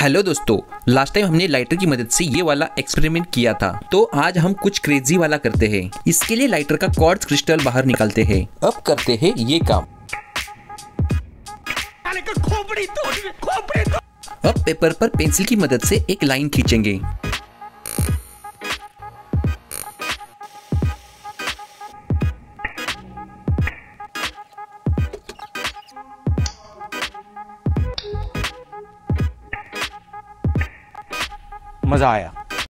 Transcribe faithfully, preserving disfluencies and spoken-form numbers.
Hello दोस्तों, last time हमने lighter की मदद से ये वाला एक्सपेरिमेंट किया था, तो आज हम कुछ क्रेजी वाला करते हैं। इसके लिए लाइटर का क्वार्ट्ज क्रिस्टल बाहर निकालते हैं। अब करते हैं ये काम। खोपड़ी तोड़, खोपड़ी तोड़। अब पेपर पर पेंसिल की मदद से एक लाइन खींचेंगे। मजा आया।